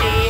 She